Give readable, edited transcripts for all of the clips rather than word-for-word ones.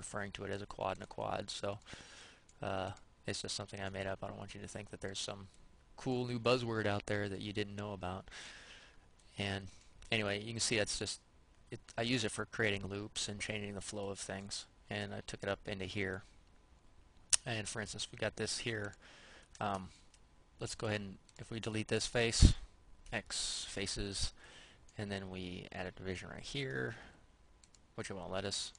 referring to it as a quad and a quad, so it's just something I made up. I don't want you to think that there's some cool new buzzword out there that you didn't know about. And anyway, you can see that's just, I use it for creating loops and changing the flow of things, and I took it up into here. And for instance, we got this here. Let's go ahead and, if we delete this face, X faces, and then we add a division right here, which it won't let us.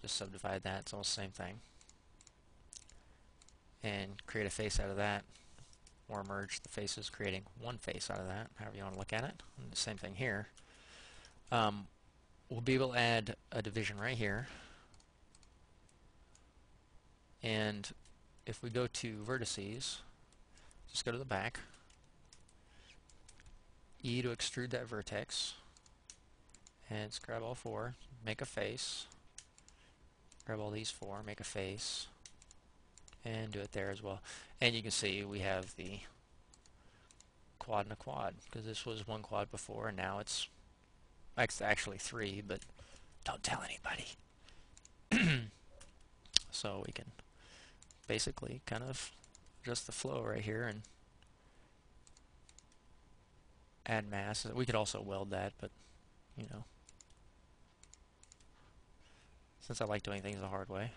Just subdivide that, it's all the same thing. And create a face out of that, or merge the faces, creating one face out of that, however you want to look at it. And the same thing here. We'll be able to add a division right here. And if we go to vertices, just go to the back, E to extrude that vertex, and let's grab all four, make a face, grab all these four, make a face, and do it there as well. And you can see we have the quad and a quad, because this was one quad before, and now it's actually three, but don't tell anybody. So we can basically kind of adjust the flow right here and add mass. We could also weld that, but you know, since I like doing things the hard way.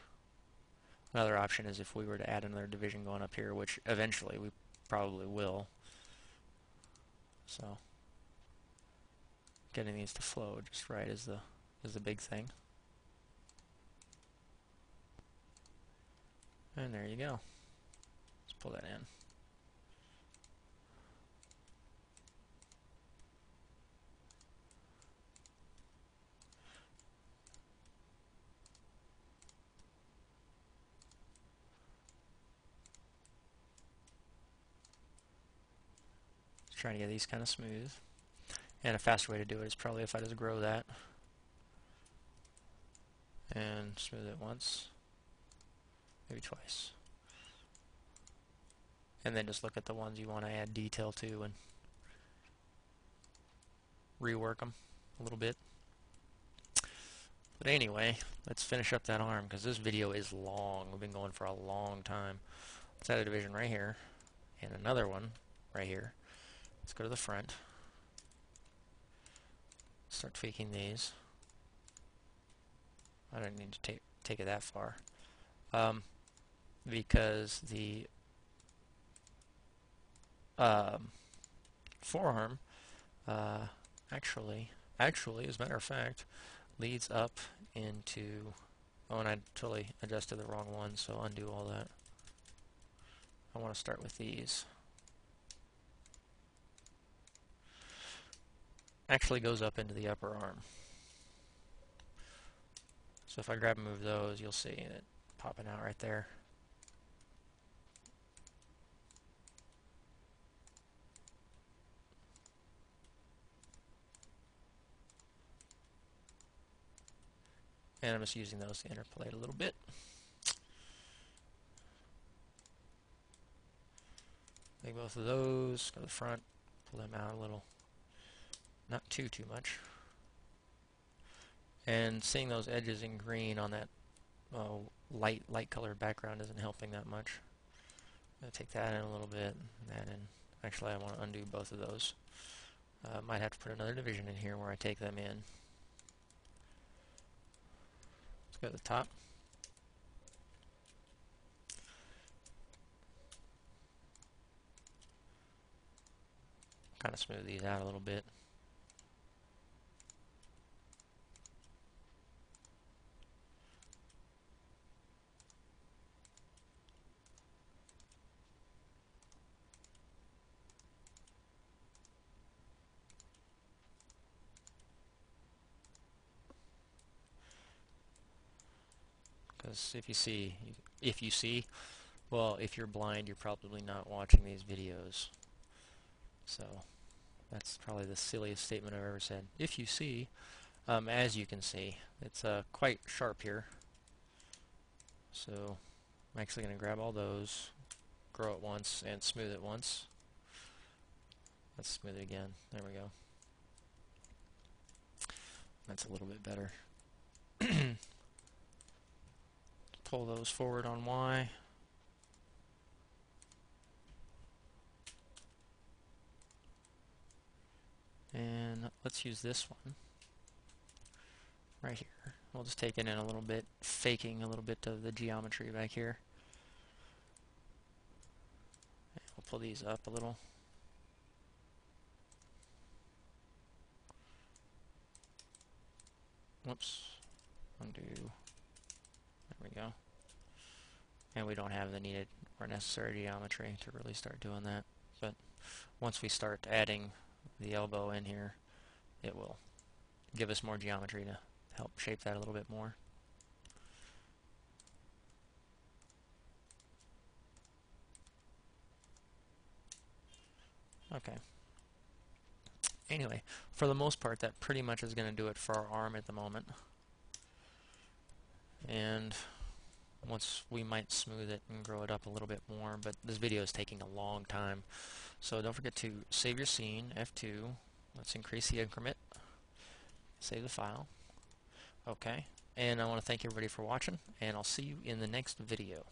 Another option is if we were to add another division going up here, which eventually we probably will. So getting these to flow just right is the big thing. And there you go. Let's pull that in. Just trying to get these kind of smooth. And a faster way to do it is probably if I just grow that and smooth it once, maybe twice, and then just look at the ones you want to add detail to and rework them a little bit. But anyway, let's finish up that arm, because this video is long. We've been going for a long time. Let's add a division right here and another one right here. Let's go to the front, start tweaking these. I don't need to take it that far, because the forearm actually, as a matter of fact, leads up into, oh, and I totally adjusted the wrong one, so undo all that. I want to start with these. Actually goes up into the upper arm. So if I grab and move those, you'll see it popping out right there. And I'm just using those to interpolate a little bit. Take both of those, go to the front, pull them out a little. Not too much. And seeing those edges in green on that light colored background isn't helping that much. I'm going to take that in a little bit, and that in. Actually, I want to undo both of those. I might have to put another division in here where I take them in. Let's go to the top. Kind of smooth these out a little bit. If you see, well, if you're blind, you're probably not watching these videos. So that's probably the silliest statement I've ever said. If you see, as you can see, it's quite sharp here. So I'm actually going to grab all those, grow it once, and smooth it once. Let's smooth it again. There we go. That's a little bit better. pull those forward on Y. And let's use this one right here. We'll just take it in a little bit, faking a little bit of the geometry back here. And we'll pull these up a little. Whoops. Undo. There we go. And we don't have the needed or necessary geometry to really start doing that. But once we start adding the elbow in here, it will give us more geometry to help shape that a little bit more. Okay. Anyway, for the most part, that pretty much is going to do it for our arm at the moment. And once we might smooth it and grow it up a little bit more, but this video is taking a long time. So don't forget to save your scene, F2. Let's increase the increment. Save the file. Okay. And I want to thank everybody for watching, and I'll see you in the next video.